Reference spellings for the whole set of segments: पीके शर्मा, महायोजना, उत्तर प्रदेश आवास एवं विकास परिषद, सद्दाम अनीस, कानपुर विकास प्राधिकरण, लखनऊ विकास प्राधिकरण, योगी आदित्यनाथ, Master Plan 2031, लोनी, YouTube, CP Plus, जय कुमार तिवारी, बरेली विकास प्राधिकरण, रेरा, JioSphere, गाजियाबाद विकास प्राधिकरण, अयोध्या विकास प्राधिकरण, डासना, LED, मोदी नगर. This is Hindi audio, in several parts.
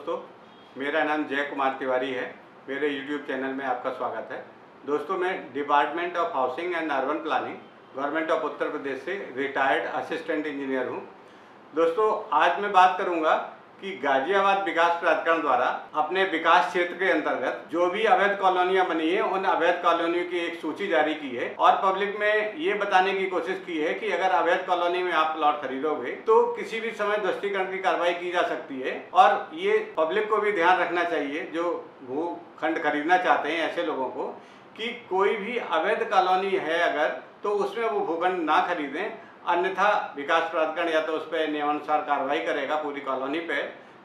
दोस्तों, मेरा नाम जय कुमार तिवारी है। मेरे YouTube चैनल में आपका स्वागत है। दोस्तों, मैं department of housing and urban planning, government of Uttar Pradesh से रिटायर्ड असिस्टेंट इंजीनियर हूं। दोस्तों, आज मैं बात करूंगा कि गाजियाबाद विकास प्राधिकरण द्वारा अपने विकास क्षेत्र के अंतर्गत जो भी अवैध कॉलोनियां बनी है, उन अवैध कॉलोनियों की एक सूची जारी की है और पब्लिक में ये बताने की कोशिश की है कि अगर अवैध कॉलोनी में आप प्लॉट खरीदोगे तो किसी भी समय ध्वस्तीकरण की कार्रवाई की जा सकती है। और ये पब्लिक को भी ध्यान रखना चाहिए जो भूखंड खरीदना चाहते हैं ऐसे लोगों को, कि कोई भी अवैध कॉलोनी है अगर तो उसमें वो भूखंड ना खरीदें, अन्यथा विकास प्राधिकरण या तो उस पर नियमानुसार कार्रवाई करेगा पूरी कॉलोनी पे,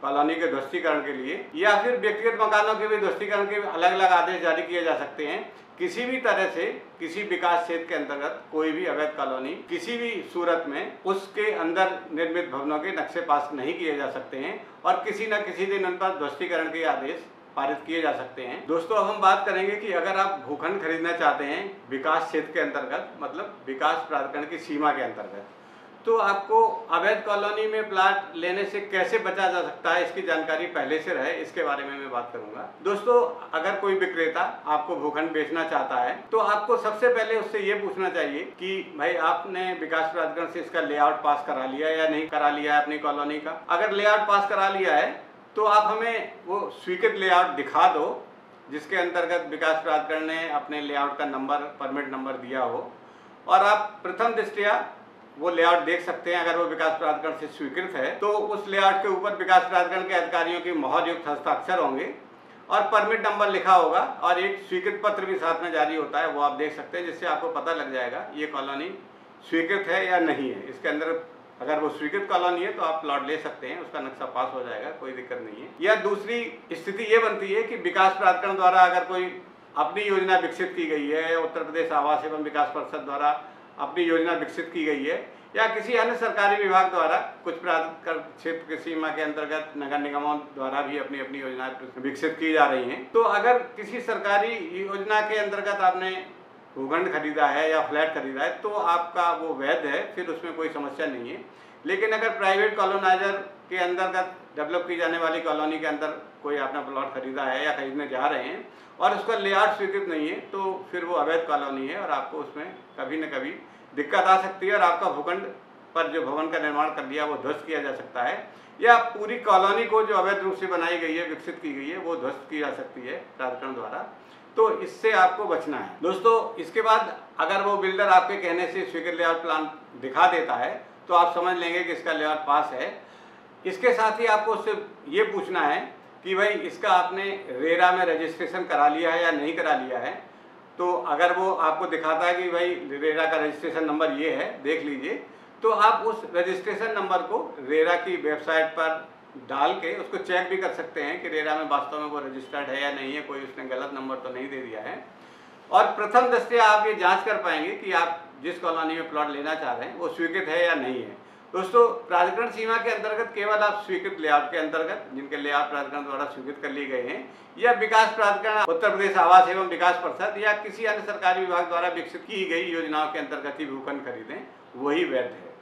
कॉलोनी के ध्वस्तीकरण के लिए, या फिर व्यक्तिगत मकानों के भी ध्वस्तीकरण के अलग अलग आदेश जारी किए जा सकते हैं। किसी भी तरह से किसी विकास क्षेत्र के अंतर्गत कोई भी अवैध कॉलोनी किसी भी सूरत में उसके अंदर निर्मित भवनों के नक्शे पास नहीं किए जा सकते हैं और किसी न किसी दिन उन पर ध्वस्तीकरण के आदेश पारित किए जा सकते हैं। दोस्तों, अब हम बात करेंगे कि अगर आप भूखंड खरीदना चाहते हैं विकास क्षेत्र के अंतर्गत, मतलब विकास प्राधिकरण की सीमा के अंतर्गत, तो आपको अवैध कॉलोनी में प्लाट लेने से कैसे बचा जा सकता है इसकी जानकारी पहले से रहे, इसके बारे में मैं बात करूंगा। दोस्तों, अगर कोई विक्रेता आपको भूखंड बेचना चाहता है तो आपको सबसे पहले उससे ये पूछना चाहिए कि भाई आपने विकास प्राधिकरण से इसका लेआउट पास करा लिया या नहीं करा लिया है अपनी कॉलोनी का। अगर लेआउट पास करा लिया है तो आप हमें वो स्वीकृत लेआउट दिखा दो जिसके अंतर्गत विकास प्राधिकरण ने अपने लेआउट का नंबर, परमिट नंबर दिया हो और आप प्रथम दृष्टया वो लेआउट देख सकते हैं। अगर वो विकास प्राधिकरण से स्वीकृत है तो उस लेआउट के ऊपर विकास प्राधिकरण के अधिकारियों की मोहर युक्त हस्ताक्षर होंगे और परमिट नंबर लिखा होगा और एक स्वीकृत पत्र भी साथ में जारी होता है, वो आप देख सकते हैं, जिससे आपको पता लग जाएगा ये कॉलोनी स्वीकृत है या नहीं है। इसके अंदर अगर वो स्वीकृत कॉलोनी है तो आप प्लॉट ले सकते हैं, उसका नक्शा पास हो जाएगा, कोई दिक्कत नहीं है। या दूसरी स्थिति ये बनती है कि विकास प्राधिकरण द्वारा अगर कोई अपनी योजना विकसित की गई है, उत्तर प्रदेश आवास एवं विकास परिषद द्वारा अपनी योजना विकसित की गई है या किसी अन्य सरकारी विभाग द्वारा, कुछ प्राधिकरण क्षेत्र की सीमा के अंतर्गत नगर निगमों द्वारा भी अपनी अपनी योजना विकसित की जा रही है, तो अगर किसी सरकारी योजना के अंतर्गत आपने भूखंड खरीदा है या फ्लैट खरीदा है तो आपका वो वैध है, फिर उसमें कोई समस्या नहीं है। लेकिन अगर प्राइवेट कॉलोनाइजर के अंतर्गत डेवलप की जाने वाली कॉलोनी के अंदर कोई आपने प्लॉट खरीदा है या खरीदने जा रहे हैं और उसका लेआउट स्वीकृत नहीं है तो फिर वो अवैध कॉलोनी है और आपको उसमें कभी न कभी दिक्कत आ सकती है और आपका भूखंड पर जो भवन का निर्माण कर लिया वो ध्वस्त किया जा सकता है या पूरी कॉलोनी को जो अवैध रूप से बनाई गई है, विकसित की गई है, वो ध्वस्त की जा सकती है प्राधिकरण द्वारा, तो इससे आपको बचना है। दोस्तों, इसके बाद अगर वो बिल्डर आपके कहने से स्वीकृत लेआउट प्लान दिखा देता है तो आप समझ लेंगे कि इसका लेआउट पास है। इसके साथ ही आपको उससे ये पूछना है कि भाई इसका आपने रेरा में रजिस्ट्रेशन करा लिया है या नहीं करा लिया है। तो अगर वो आपको दिखाता है कि भाई रेरा का रजिस्ट्रेशन नंबर ये है, देख लीजिए, तो आप उस रजिस्ट्रेशन नंबर को रेरा की वेबसाइट पर डाल के उसको चेक भी कर सकते हैं कि रेरा में वास्तव में वो रजिस्टर्ड है या नहीं है, कोई उसने गलत नंबर तो नहीं दे दिया है। और प्रथम दृष्टया आप ये जांच कर पाएंगे कि आप जिस कॉलोनी में प्लॉट लेना चाह रहे हैं वो स्वीकृत है या नहीं है। दोस्तों, प्राधिकरण सीमा के अंतर्गत केवल आप स्वीकृत लेआउट के अंतर्गत, जिनके लेआउट प्राधिकरण द्वारा स्वीकृत कर लिए गए हैं या विकास प्राधिकरण, उत्तर प्रदेश आवास एवं विकास परिषद या किसी अन्य सरकारी विभाग द्वारा विकसित की गई योजनाओं के अंतर्गत ही भूखंड खरीदें, वही वैध है।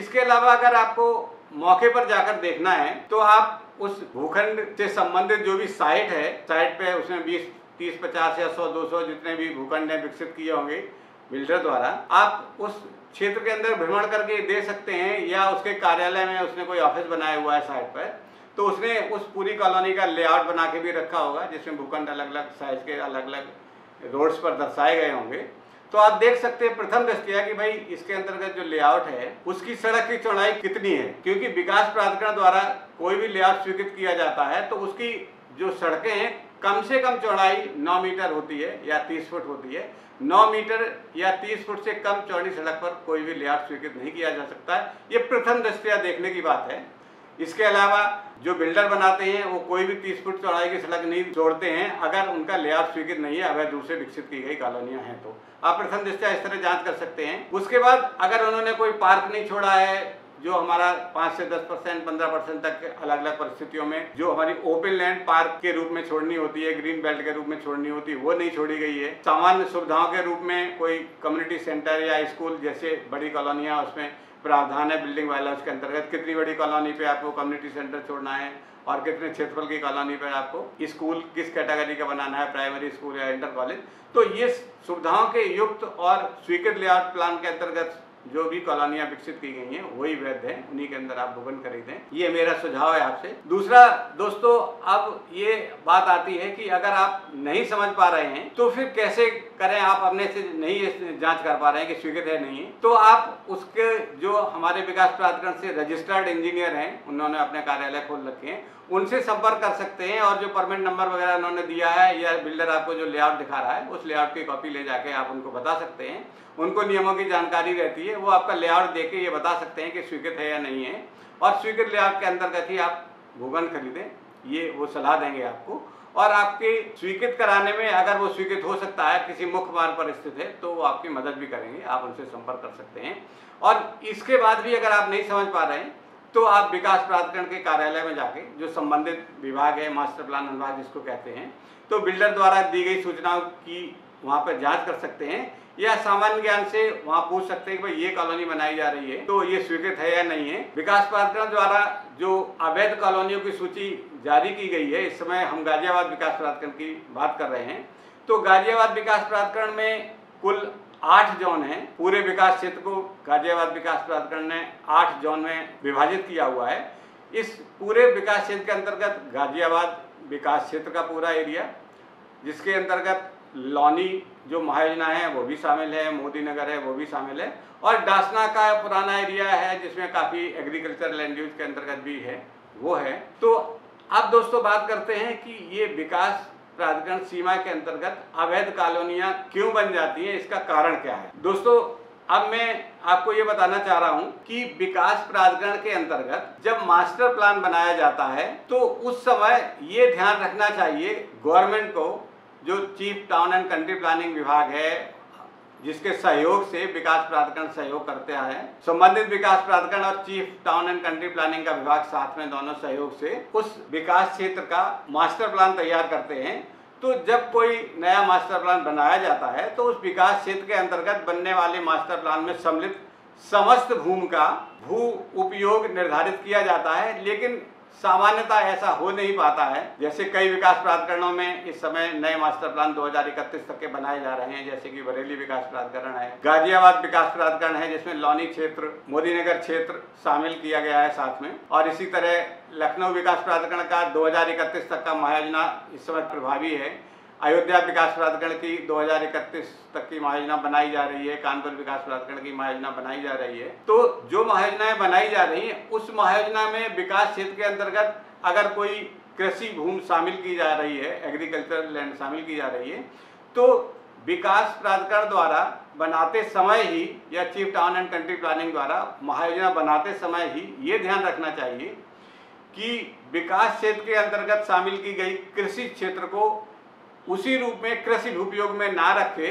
इसके अलावा अगर आपको मौके पर जाकर देखना है तो आप उस भूखंड से संबंधित जो भी साइट है, साइट पे उसमें 20, 30, 50 या 100, 200 जितने भी भूखंड हैं विकसित किए होंगे बिल्डर द्वारा, आप उस क्षेत्र के अंदर भ्रमण करके देख सकते हैं या उसके कार्यालय में उसने कोई ऑफिस बनाया हुआ है साइट पर, तो उसने उस पूरी कॉलोनी का लेआउट बना के भी रखा होगा जिसमें भूखंड अलग अलग साइज के अलग अलग रोड्स पर दर्शाए गए होंगे। तो आप देख सकते हैं प्रथम दृष्टया कि भाई इसके अंतर्गत जो लेआउट है उसकी सड़क की चौड़ाई कितनी है, क्योंकि विकास प्राधिकरण द्वारा कोई भी लेआउट स्वीकृत किया जाता है तो उसकी जो सड़कें हैं कम से कम चौड़ाई 9 मीटर होती है या 30 फुट होती है। 9 मीटर या 30 फुट से कम चौड़ी सड़क पर कोई भी लेआउट स्वीकृत नहीं किया जा सकता है, ये प्रथम दृष्टया देखने की बात है। इसके अलावा जो बिल्डर बनाते हैं वो कोई भी 30 फुट चौड़ाई की सड़क नहीं जोड़ते हैं अगर उनका लेआउट स्वीकृत नहीं है, अवैध रूप से विकसित की गई कॉलोनियां हैं, तो आप प्रथम दृष्टया इस तरह जांच कर सकते हैं। उसके बाद अगर उन्होंने कोई पार्क नहीं छोड़ा है, जो हमारा 5 से 10%, 15% तक अलग अलग परिस्थितियों में जो हमारी ओपन लैंड पार्क के रूप में छोड़नी होती है, ग्रीन बेल्ट के रूप में छोड़नी होती है, वो नहीं छोड़ी गई है। सामान्य सुविधाओं के रूप में कोई कम्युनिटी सेंटर या स्कूल, जैसे बड़ी कॉलोनियाँ, उसमें प्रावधान है बिल्डिंग वायलेंस के अंतर्गत कितनी बड़ी कॉलोनी पे आपको कम्युनिटी सेंटर छोड़ना है और कितने क्षेत्रफल की कॉलोनी पर आपको स्कूल किस कैटेगरी का बनाना है, प्राइमरी स्कूल या इंटर कॉलेज। तो ये सुविधाओं के युक्त और स्वीकृत लेआउट प्लान के अंतर्गत जो भी कॉलोनियां विकसित की गई हैं वही वैध है, उन्हीं के अंदर आप भवन खरीदें, ये मेरा सुझाव है आपसे। दूसरा दोस्तों, अब ये बात आती है कि अगर आप नहीं समझ पा रहे हैं तो फिर कैसे करें, आप अपने से नहीं जांच कर पा रहे हैं कि स्वीकृत है नहीं है, तो आप उसके जो हमारे विकास प्राधिकरण से रजिस्टर्ड इंजीनियर हैं, उन्होंने अपने कार्यालय खोल रखे हैं, उनसे संपर्क कर सकते हैं और जो परमिट नंबर वगैरह उन्होंने दिया है या बिल्डर आपको जो लेआउट दिखा रहा है उस लेआउट की कॉपी ले जाके आप उनको बता सकते हैं। उनको नियमों की जानकारी रहती है, वो आपका लेआउट देख के ये बता सकते हैं कि स्वीकृत है या नहीं है और स्वीकृत लेआउट के अंतर्गत ही आप भवन खरीदें, ये वो सलाह देंगे आपको। और आपके स्वीकृत कराने में, अगर वो स्वीकृत हो सकता है, किसी मुख्य मार्ग पर स्थित है, तो वो आपकी मदद भी करेंगे, आप उनसे संपर्क कर सकते हैं। और इसके बाद भी अगर आप नहीं समझ पा रहे हैं तो आप विकास प्राधिकरण के कार्यालय में जाके, जो संबंधित विभाग है, मास्टर प्लान विभाग जिसको कहते हैं, तो बिल्डर द्वारा दी गई सूचनाओं की वहाँ पर जांच कर सकते हैं या सामान्य ज्ञान से वहाँ पूछ सकते हैं कि भाई ये कॉलोनी बनाई जा रही है तो ये स्वीकृत है या नहीं है। विकास प्राधिकरण द्वारा जो अवैध कॉलोनियों की सूची जारी की गई है, इस समय हम गाजियाबाद विकास प्राधिकरण की बात कर रहे हैं, तो गाजियाबाद विकास प्राधिकरण में कुल 8 जोन है। पूरे विकास क्षेत्र को गाजियाबाद विकास प्राधिकरण ने 8 जोन में विभाजित किया हुआ है। इस पूरे विकास क्षेत्र के अंतर्गत गाजियाबाद विकास क्षेत्र का पूरा एरिया, जिसके अंतर्गत लोनी जो महायोजना है वो भी शामिल है, मोदी नगर है वो भी शामिल है, और डासना का पुराना एरिया है जिसमें काफ़ी एग्रीकल्चर लैंड यूज के अंतर्गत भी है, वो है। तो अब दोस्तों बात करते हैं कि ये विकास प्राधिकरण सीमा के अंतर्गत अवैध कॉलोनियां क्यों बन जाती हैं, इसका कारण क्या है। दोस्तों, अब मैं आपको ये बताना चाह रहा हूँ कि विकास प्राधिकरण के अंतर्गत जब मास्टर प्लान बनाया जाता है तो उस समय ये ध्यान रखना चाहिए गवर्नमेंट को, जो chief town and country planning विभाग है, जिसके सहयोग से विकास प्राधिकरण सहयोग करते हैं, संबंधित विकास प्राधिकरण और chief town and country planning का विभाग साथ में दोनों सहयोग से उस विकास क्षेत्र का मास्टर प्लान तैयार करते हैं। तो जब कोई नया मास्टर प्लान बनाया जाता है तो उस विकास क्षेत्र के अंतर्गत बनने वाले मास्टर प्लान में सम्मिलित समस्त भूमि का भू उपयोग निर्धारित किया जाता है, लेकिन सामान्यतः ऐसा हो नहीं पाता है। जैसे कई विकास प्राधिकरणों में इस समय नए मास्टर प्लान 2031 तक के बनाए जा रहे हैं, जैसे कि बरेली विकास प्राधिकरण है, गाजियाबाद विकास प्राधिकरण है जिसमें लोनी क्षेत्र, मोदी नगर क्षेत्र शामिल किया गया है साथ में, और इसी तरह लखनऊ विकास प्राधिकरण का 2031 तक का महायोजना इस समय प्रभावी है, अयोध्या विकास प्राधिकरण की 2031 तक की महायोजना बनाई जा रही है, कानपुर विकास प्राधिकरण की महायोजना बनाई जा रही है। तो जो महायोजनाएं बनाई जा रही हैं उस महायोजना में विकास क्षेत्र के अंतर्गत अगर कोई कृषि भूमि शामिल की जा रही है, एग्रीकल्चर लैंड शामिल की जा रही है, तो विकास प्राधिकरण द्वारा बनाते समय ही या chief town and country planning द्वारा महायोजना बनाते समय ही ये ध्यान रखना चाहिए कि विकास क्षेत्र के अंतर्गत शामिल की गई कृषि क्षेत्र को उसी रूप में कृषि भूपयोग में ना रखे,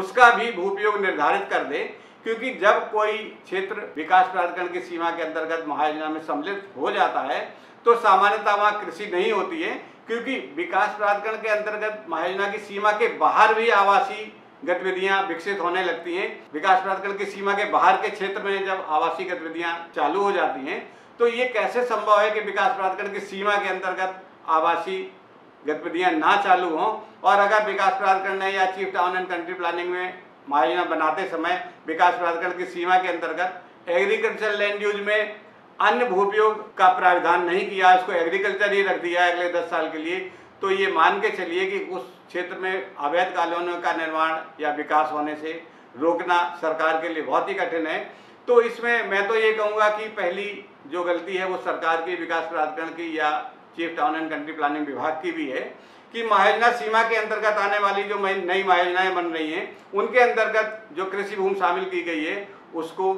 उसका भी भूपयोग निर्धारित कर दे, क्योंकि जब कोई क्षेत्र विकास प्राधिकरण की सीमा के अंतर्गत महायोजना में सम्मिलित हो जाता है तो सामान्यतः वहाँ कृषि नहीं होती है, क्योंकि विकास प्राधिकरण के अंतर्गत महायोजना की सीमा के बाहर भी आवासीय गतिविधियाँ विकसित होने लगती हैं। विकास प्राधिकरण की सीमा के बाहर के क्षेत्र में जब आवासीय गतिविधियाँ चालू हो जाती हैं तो ये कैसे संभव है कि विकास प्राधिकरण की सीमा के अंतर्गत आवासीय गतिविधियाँ ना चालू हों। और अगर विकास प्राधिकरण ने या chief town and country planning में महायोजना बनाते समय विकास प्राधिकरण की सीमा के अंतर्गत एग्रीकल्चर लैंड यूज में अन्य भूपयोग का प्रावधान नहीं किया, उसको एग्रीकल्चर ही रख दिया अगले 10 साल के लिए, तो ये मान के चलिए कि उस क्षेत्र में अवैध कॉलोनियों का निर्माण या विकास होने से रोकना सरकार के लिए बहुत ही कठिन है। तो इसमें मैं तो ये कहूँगा कि पहली जो गलती है वो सरकार की, विकास प्राधिकरण की या chief town and country planning विभाग की भी है कि महायोजना सीमा के अंतर्गत आने वाली जो नई महायोजनाएं बन रही हैं उनके अंतर्गत जो कृषि भूमि शामिल की गई है उसको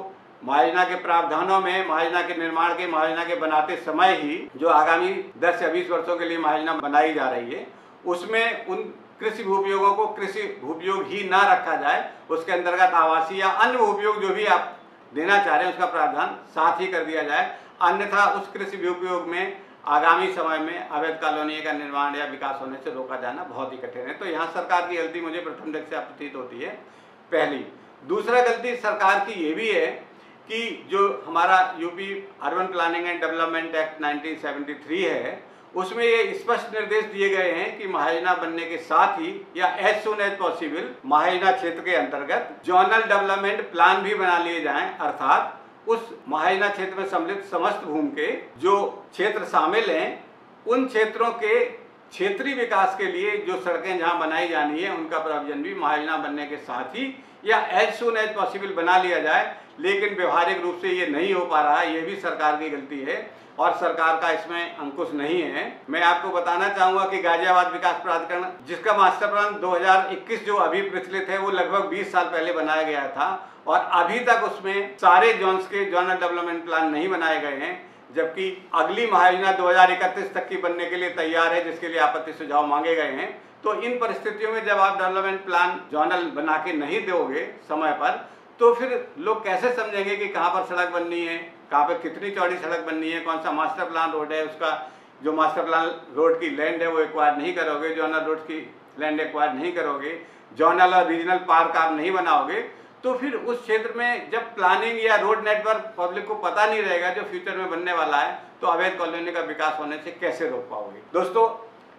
महायोजना के प्रावधानों में, महायोजना के निर्माण के, महायोजना के बनाते समय ही जो आगामी 10 या 20 वर्षों के लिए महायोजना बनाई जा रही है उसमें उन कृषि भूपयोगों को कृषि भूपयोग ही ना रखा जाए, उसके अंतर्गत आवासीय या अन्य भूपयोग जो भी आप देना चाह रहे हैं उसका प्रावधान साथ ही कर दिया जाए, अन्यथा उस कृषि भूपयोग में आगामी समय में अवैध कॉलोनी का निर्माण या विकास होने से रोका जाना बहुत ही कठिन है। तो यहाँ सरकार की गलती मुझे प्रथम दृष्टि से प्रतीत होती है, पहली। दूसरा गलती सरकार की ये भी है कि जो हमारा UP urban planning and development act 1973 है, उसमें ये स्पष्ट निर्देश दिए गए हैं कि महायोजना बनने के साथ ही या एज सून एज पॉसिबल महायोजना क्षेत्र के अंतर्गत जोनल डेवलपमेंट प्लान भी बना लिए जाएं, अर्थात उस महायोजना क्षेत्र में सम्मिलित समस्त भूमि के जो क्षेत्र शामिल हैं उन क्षेत्रों के क्षेत्रीय विकास के लिए जो सड़कें जहाँ बनाई जानी है उनका प्रावधान भी महायोजना बनने के साथ ही या एज सून एज पॉसिबल बना लिया जाए। लेकिन व्यवहारिक रूप से ये नहीं हो पा रहा है, ये भी सरकार की गलती है और सरकार का इसमें अंकुश नहीं है। मैं आपको बताना चाहूँगा कि गाजियाबाद विकास प्राधिकरण जिसका मास्टर प्लान 2021 जो अभी प्रचलित है वो लगभग 20 साल पहले बनाया गया था और अभी तक उसमें सारे जोन्स के जोनल डेवलपमेंट प्लान नहीं बनाए गए हैं, जबकि अगली महायोजना 2031 तक की बनने के लिए तैयार है जिसके लिए आपत्ति सुझाव मांगे गए हैं। तो इन परिस्थितियों में जब आप डेवलपमेंट प्लान जोनल बना के नहीं दोगे समय पर, तो फिर लोग कैसे समझेंगे कि कहाँ पर सड़क बननी है, कहाँ पर कितनी चौड़ी सड़क बननी है, कौन सा मास्टर प्लान रोड है, उसका जो मास्टर प्लान रोड की लैंड है वो एक्वायर नहीं करोगे, जोनल रोड की लैंड एक्वायर नहीं करोगे, जोनल और रीजनल पार्क आप नहीं बनाओगे, तो फिर उस क्षेत्र में जब प्लानिंग या रोड नेटवर्क पब्लिक को पता नहीं रहेगा जो फ्यूचर में बनने वाला है, तो अवैध कॉलोनी का विकास होने से कैसे रोक पाओगे। दोस्तों,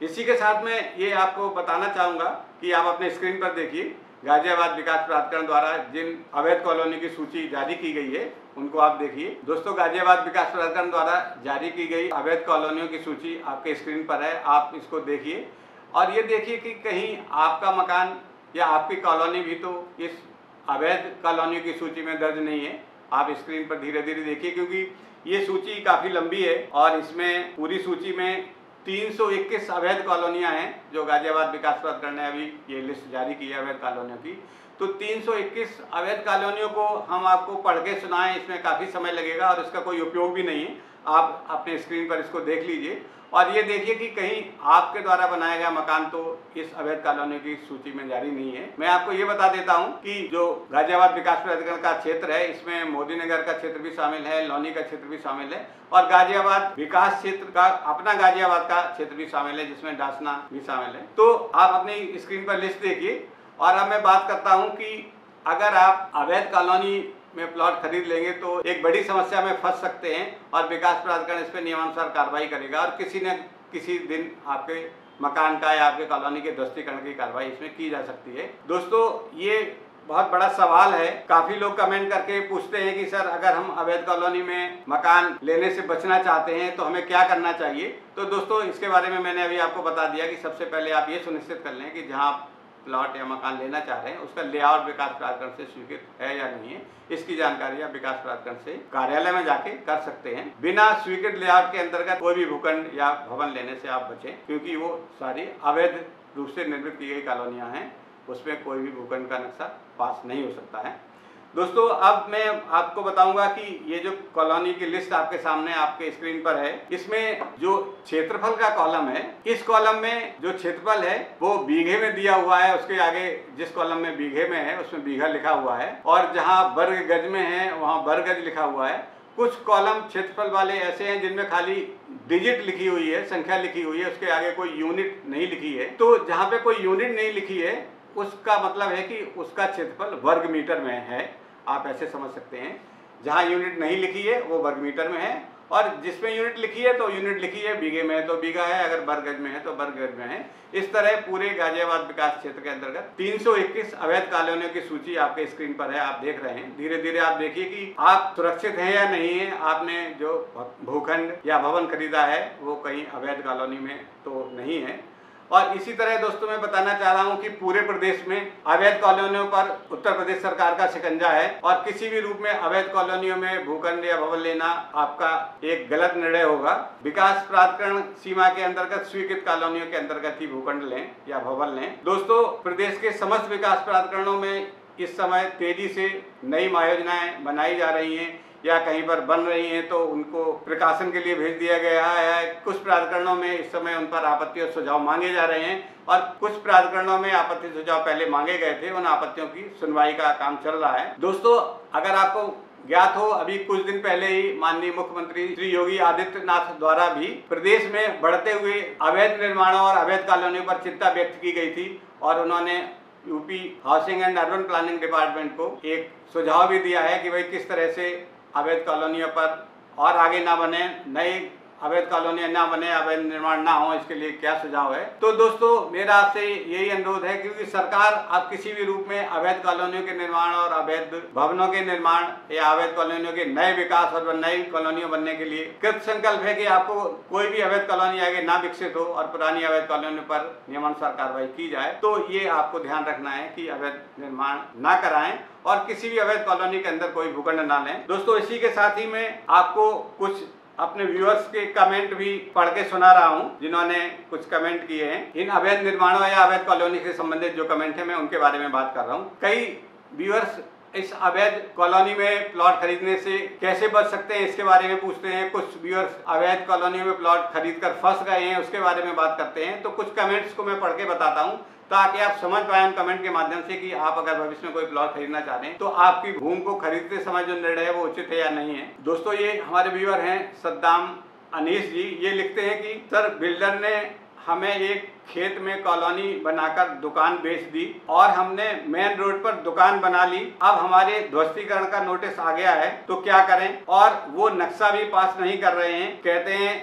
इसी के साथ मैं ये आपको बताना चाहूँगा कि आप अपने स्क्रीन पर देखिए गाजियाबाद विकास प्राधिकरण द्वारा जिन अवैध कॉलोनी की सूची जारी की गई है उनको आप देखिए। दोस्तों, गाजियाबाद विकास प्राधिकरण द्वारा जारी की गई अवैध कॉलोनियों की सूची आपके स्क्रीन पर है, आप इसको देखिए और ये देखिए कि कहीं आपका मकान या आपकी कॉलोनी भी तो इस अवैध कॉलोनियों की सूची में दर्ज नहीं है। आप स्क्रीन पर धीरे धीरे देखिए क्योंकि ये सूची काफ़ी लंबी है और इसमें पूरी सूची में 321 अवैध कॉलोनियां हैं जो गाजियाबाद विकास प्राधिकरण ने अभी ये लिस्ट जारी की है अवैध कॉलोनियों की। तो 321 अवैध कॉलोनियों को हम आपको पढ़ के सुनाएं इसमें काफ़ी समय लगेगा और इसका कोई उपयोग भी नहीं है। आप अपने स्क्रीन पर इसको देख लीजिए और ये देखिए कि कहीं आपके द्वारा बनाया गया मकान तो इस अवैध कॉलोनियों की सूची में जारी नहीं है। मैं आपको ये बता देता हूँ कि जो गाजियाबाद विकास प्राधिकरण का क्षेत्र है इसमें मोदी नगर का क्षेत्र भी शामिल है, लोनी का क्षेत्र भी शामिल है और गाजियाबाद विकास क्षेत्र का अपना गाजियाबाद का क्षेत्र भी शामिल है जिसमें डासना भी शामिल है। तो आप अपनी स्क्रीन पर लिस्ट देखिए और अब मैं बात करता हूँ कि अगर आप अवैध कॉलोनी में प्लॉट खरीद लेंगे तो एक बड़ी समस्या में फंस सकते हैं और विकास प्राधिकरण इस पर नियमानुसार कार्रवाई करेगा और किसी न किसी दिन आपके मकान का या आपके कॉलोनी के ध्वस्तीकरण की कार्रवाई इसमें की जा सकती है। दोस्तों, ये बहुत बड़ा सवाल है, काफ़ी लोग कमेंट करके पूछते हैं कि सर अगर हम अवैध कॉलोनी में मकान लेने से बचना चाहते हैं तो हमें क्या करना चाहिए। तो दोस्तों, इसके बारे में मैंने अभी आपको बता दिया कि सबसे पहले आप ये सुनिश्चित कर लें कि जहाँ प्लॉट या मकान लेना चाह रहे हैं उसका लेआउट विकास प्राधिकरण से स्वीकृत है या नहीं है, इसकी जानकारी आप विकास प्राधिकरण से कार्यालय में जाके कर सकते हैं। बिना स्वीकृत लेआउट के अंतर्गत कोई भी भूखंड या भवन लेने से आप बचें क्योंकि वो सारी अवैध रूप से निर्मित की गई कॉलोनियाँ हैं, उसमें कोई भी भूखंड का नक्शा पास नहीं हो सकता है। दोस्तों, अब मैं आपको बताऊंगा कि ये जो कॉलोनी की लिस्ट आपके सामने आपके स्क्रीन पर है इसमें जो क्षेत्रफल का कॉलम है इस कॉलम में जो क्षेत्रफल है वो बीघे में दिया हुआ है, उसके आगे जिस कॉलम में बीघे में है उसमें बीघा लिखा हुआ है और जहाँ वर्ग गज में है वहाँ वर्ग गज लिखा हुआ है। कुछ कॉलम क्षेत्रफल वाले ऐसे हैं जिनमें खाली डिजिट लिखी हुई है, संख्या लिखी हुई है, उसके आगे कोई यूनिट नहीं लिखी है। तो जहाँ पे कोई यूनिट नहीं लिखी है उसका मतलब है कि उसका क्षेत्रफल वर्ग मीटर में है, आप ऐसे समझ सकते हैं। जहाँ यूनिट नहीं लिखी है वो वर्ग मीटर में है और जिसमें यूनिट लिखी है तो यूनिट लिखी है, बीघे में है तो बीघा है, अगर वर्ग गज में है तो वर्ग गज में है। इस तरह पूरे गाजियाबाद विकास क्षेत्र के अंतर्गत 321 अवैध कॉलोनियों की सूची आपके स्क्रीन पर है, आप देख रहे हैं। धीरे धीरे आप देखिए कि आप सुरक्षित हैं या नहीं है, आपने जो भूखंड या भवन खरीदा है वो कहीं अवैध कॉलोनी में तो नहीं है। और इसी तरह दोस्तों, मैं बताना चाह रहा हूँ कि पूरे प्रदेश में अवैध कॉलोनियों पर उत्तर प्रदेश सरकार का शिकंजा है और किसी भी रूप में अवैध कॉलोनियों में भूखंड या भवन लेना आपका एक गलत निर्णय होगा। विकास प्राधिकरण सीमा के अंतर्गत स्वीकृत कॉलोनियों के अंतर्गत ही भूखंड लें या भवन लें। दोस्तों, प्रदेश के समस्त विकास प्राधिकरणों में इस समय तेजी से नई महायोजनाएं बनाई जा रही हैं या कहीं पर बन रही हैं तो उनको प्रकाशन के लिए भेज दिया गया है। कुछ प्राधिकरणों में इस समय उन पर आपत्ति और सुझाव मांगे जा रहे हैं और कुछ प्राधिकरणों में आपत्ति सुझाव पहले मांगे गए थे, उन आपत्तियों की सुनवाई का काम चल रहा है। दोस्तों, अगर आपको ज्ञात हो, अभी कुछ दिन पहले ही माननीय मुख्यमंत्री श्री योगी आदित्यनाथ द्वारा भी प्रदेश में बढ़ते हुए अवैध निर्माणों और अवैध कॉलोनियों पर चिंता व्यक्त की गई थी और उन्होंने UP housing and urban planning department को एक सुझाव भी दिया है कि वह किस तरह से अवैध कॉलोनियों पर और आगे ना बने, नए अवैध कॉलोनियाँ ना बने, अवैध निर्माण ना हो, इसके लिए क्या सुझाव है। तो दोस्तों, मेरा आपसे यही अनुरोध है क्योंकि सरकार अब किसी भी रूप में अवैध कॉलोनियों के निर्माण और अवैध भवनों के निर्माण या अवैध कॉलोनियों के नए विकास और नई कॉलोनियों बनने के लिए कृत संकल्प है कि आपको कोई भी अवैध कॉलोनी आगे ना विकसित हो और पुरानी अवैध कॉलोनियों पर नियमानुसार कार्रवाई की जाए। तो ये आपको ध्यान रखना है कि अवैध निर्माण ना कराएं और किसी भी अवैध कॉलोनी के अंदर कोई भूखंड ना लें। दोस्तों, इसी के साथ ही मैं आपको कुछ अपने व्यूअर्स के कमेंट भी पढ़ के सुना रहा हूं, जिन्होंने कुछ कमेंट किए हैं इन अवैध निर्माणों या अवैध कॉलोनी से संबंधित जो कमेंट है, मैं उनके बारे में बात कर रहा हूं। कई व्यूअर्स इस अवैध कॉलोनी में प्लॉट खरीदने से कैसे बच सकते हैं, इसके बारे में पूछते हैं। कुछ व्यूअर्स अवैध कॉलोनी में प्लॉट खरीद कर फंस गए हैं, उसके बारे में बात करते हैं। तो कुछ कमेंट्स को मैं पढ़ के बताता हूँ ताकि आप समझ पाए उन कमेंट के माध्यम से कि आप अगर भविष्य में कोई प्लॉट खरीदना चाहते हैं तो आपकी भूमि को खरीदते समय जो निर्णय है वो उचित है या नहीं है। दोस्तों, ये हमारे व्यूअर हैं सद्दाम अनीस जी। ये लिखते हैं कि सर, बिल्डर ने हमें एक खेत में कॉलोनी बनाकर दुकान बेच दी और हमने मेन रोड पर दुकान बना ली। अब हमारे ध्वस्तीकरण का नोटिस आ गया है तो क्या करें, और वो नक्शा भी पास नहीं कर रहे हैं, कहते हैं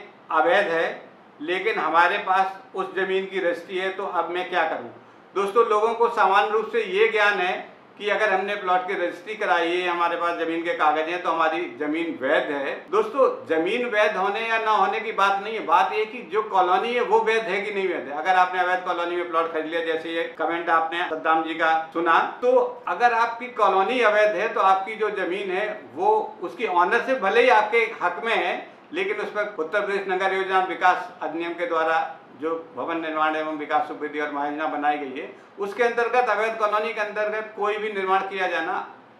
अवैध है, लेकिन हमारे पास उस ज़मीन की रजिस्ट्री है, तो अब मैं क्या करूं। दोस्तों, लोगों को सामान्य रूप से ये ज्ञान है कि अगर हमने प्लॉट की रजिस्ट्री कराई है, हमारे पास ज़मीन के कागज हैं, तो हमारी ज़मीन वैध है। दोस्तों, ज़मीन वैध होने या ना होने की बात नहीं है, बात ये कि जो कॉलोनी है वो वैध है कि नहीं वैध है। अगर आपने अवैध कॉलोनी में प्लॉट खरीद लिया, जैसे ये कमेंट आपने सद्दाम जी का सुना, तो अगर आपकी कॉलोनी अवैध है तो आपकी जो ज़मीन है वो उसकी ऑनरशिप भले ही आपके हक में है, लेकिन उस पर उत्तर प्रदेश नगर योजना विकास अधिनियम के द्वारा जो भवन निर्माण एवं विकास सुविधि और महायोजना बनाई गई है, उसके अंतर्गत अवैध कॉलोनी के अंतर्गत कोई भी निर्माण किया जाना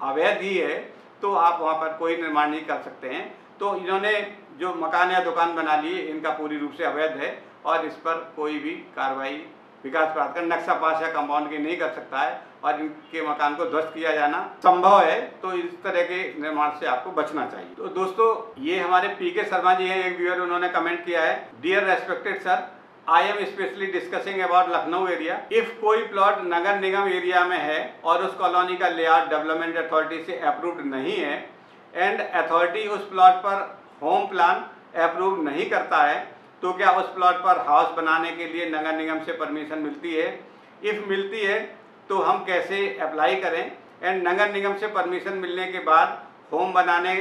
अवैध ही है, तो आप वहां पर कोई निर्माण नहीं कर सकते हैं। तो इन्होंने जो मकान या दुकान बना ली, इनका पूरी रूप से अवैध है और इस पर कोई भी कार्रवाई विकास प्राधिकरण नक्शा पास या कंपाउंड की नहीं कर सकता है और इनके मकान को ध्वस्त किया जाना संभव है। तो इस तरह के निर्माण से आपको बचना चाहिए। तो दोस्तों, ये हमारे पीके शर्मा जी हैं, एक व्यूअर, उन्होंने कमेंट किया है, dear respected sir, I am specially discussing about Lucknow area. If कोई प्लॉट नगर निगम एरिया में है और उस कॉलोनी का लेआउट डेवलपमेंट अथॉरिटी से अप्रूव्ड नहीं है एंड अथॉरिटी उस प्लॉट पर होम प्लान अप्रूव नहीं करता है, तो क्या उस प्लॉट पर हाउस बनाने के लिए नगर निगम से परमिशन मिलती है? इफ़ मिलती है तो हम कैसे अप्लाई करें एंड नगर निगम से परमिशन मिलने के बाद होम बनाने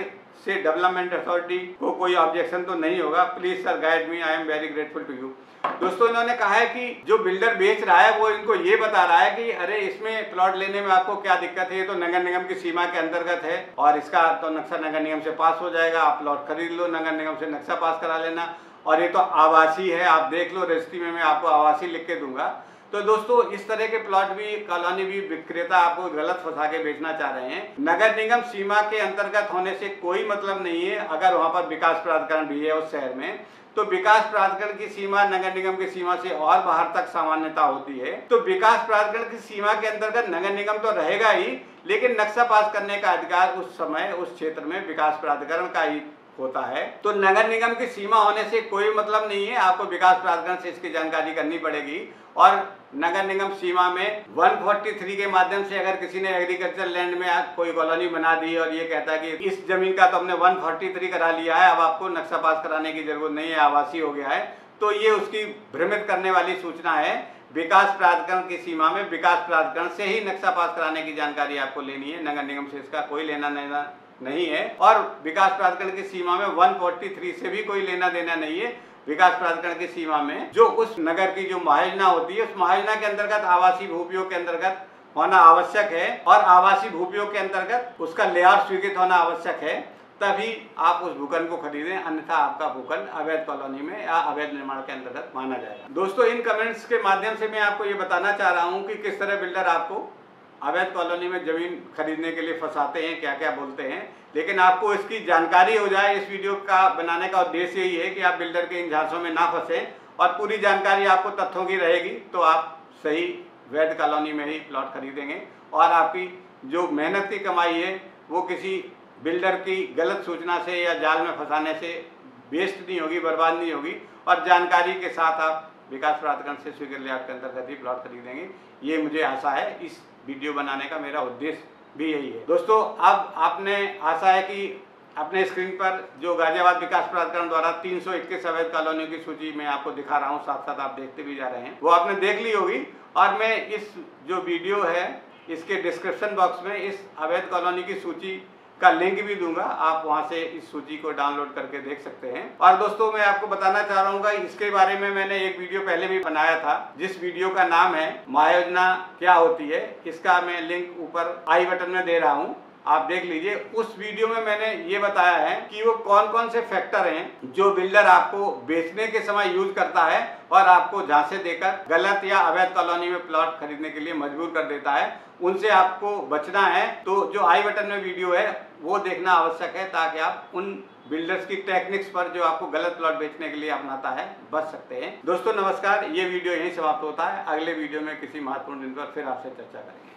से डेवलपमेंट अथॉरिटी को कोई ऑब्जेक्शन तो नहीं होगा? Please sir guide me, I am very grateful to you. दोस्तों, इन्होंने कहा है कि जो बिल्डर बेच रहा है वो इनको ये बता रहा है कि अरे, इसमें प्लॉट लेने में आपको क्या दिक्कत है, ये तो नगर निगम की सीमा के अंतर्गत है और इसका तो नक्शा नगर निगम से पास हो जाएगा, आप प्लॉट खरीद लो, नगर निगम से नक्शा पास करा लेना, और ये तो आवासीय है, आप देख लो, रजिस्ट्री में मैं आपको आवासीय लिख के दूंगा। तो दोस्तों, इस तरह के प्लॉट भी, कॉलोनी भी विक्रेता आपको गलत फंसा के बेचना चाह रहे हैं। नगर निगम सीमा के अंतर्गत होने से कोई मतलब नहीं है। अगर वहाँ पर विकास प्राधिकरण भी है उस शहर में, तो विकास प्राधिकरण की सीमा नगर निगम की सीमा से और बाहर तक सामान्यता होती है। तो विकास प्राधिकरण की सीमा के अंतर्गत नगर निगम तो रहेगा ही, लेकिन नक्शा पास करने का अधिकार उस समय उस क्षेत्र में विकास प्राधिकरण का ही होता है। तो नगर निगम की सीमा होने से कोई मतलब नहीं है, आपको विकास प्राधिकरण से इसकी जानकारी करनी पड़ेगी। और नगर निगम सीमा में 143 के माध्यम से अगर किसी ने एग्रीकल्चर लैंड में कोई कॉलोनी बना दी और ये कहता है कि इस जमीन का तो हमने 143 करा लिया है, अब आपको नक्शा पास कराने की जरूरत नहीं है, आवासीय हो गया है, तो ये उसकी भ्रमित करने वाली सूचना है। विकास प्राधिकरण की सीमा में विकास प्राधिकरण से ही नक्शा पास कराने की जानकारी आपको लेनी है, नगर निगम से इसका कोई लेना देना नहीं है। और विकास प्राधिकरण की सीमा में 143 से भी कोई लेना देना नहीं है। विकास प्राधिकरण की सीमा में जो उस नगर की जो महायोजना होती है, उस महायोजना के अंतर्गत आवासीय भूपियोग के अंतर्गत होना आवश्यक है और आवासीय भूपियोग के अंतर्गत उसका लेआउट स्वीकृत होना आवश्यक है, तभी आप उस भूखंड को खरीदें, अन्यथा आपका भूखंड अवैध कॉलोनी में या अवैध निर्माण के अंतर्गत माना जाएगा। दोस्तों, इन कमेंट्स के माध्यम से मैं आपको ये बताना चाह रहा हूँ कि किस तरह बिल्डर आपको अवैध कॉलोनी में ज़मीन खरीदने के लिए फंसाते हैं, क्या क्या बोलते हैं, लेकिन आपको इसकी जानकारी हो जाए। इस वीडियो का बनाने का उद्देश्य यही है कि आप बिल्डर के इन झांसों में ना फंसें और पूरी जानकारी आपको तथ्यों की रहेगी तो आप सही वैध कॉलोनी में ही प्लॉट खरीदेंगे और आपकी जो मेहनत की कमाई है वो किसी बिल्डर की गलत सूचना से या जाल में फंसाने से वेस्ट नहीं होगी, बर्बाद नहीं होगी। और जानकारी के साथ आप विकास प्राधिकरण से स्वीकृत लेआउट के अंतर्गत ही प्लॉट खरीदेंगे, ये मुझे आशा है। इस वीडियो बनाने का मेरा उद्देश्य भी यही है। दोस्तों, अब आपने आशा है कि अपने स्क्रीन पर जो गाजियाबाद विकास प्राधिकरण द्वारा 321 अवैध कॉलोनियों की सूची में आपको दिखा रहा हूँ, साथ साथ आप देखते भी जा रहे हैं, वो आपने देख ली होगी। और मैं इस जो वीडियो है इसके डिस्क्रिप्शन बॉक्स में इस अवैध कॉलोनी की सूची का लिंक भी दूंगा, आप वहां से इस सूची को डाउनलोड करके देख सकते हैं। और दोस्तों, मैं आपको बताना चाह रहा हूँ, इसके बारे में मैंने एक वीडियो पहले भी बनाया था जिस वीडियो का नाम है महायोजना क्या होती है। इसका मैं लिंक ऊपर आई बटन में दे रहा हूँ, आप देख लीजिए। उस वीडियो में मैंने ये बताया है कि वो कौन कौन से फैक्टर हैं जो बिल्डर आपको बेचने के समय यूज करता है और आपको झांसे देकर गलत या अवैध कॉलोनी में प्लॉट खरीदने के लिए मजबूर कर देता है। उनसे आपको बचना है तो जो आई बटन में वीडियो है वो देखना आवश्यक है, ताकि आप उन बिल्डर्स की टेक्निक्स पर जो आपको गलत प्लॉट बेचने के लिए अपनाता है बच सकते हैं। दोस्तों नमस्कार, ये वीडियो यहीं समाप्त होता है। अगले वीडियो में किसी महत्वपूर्ण दिन पर फिर आपसे चर्चा करेंगे।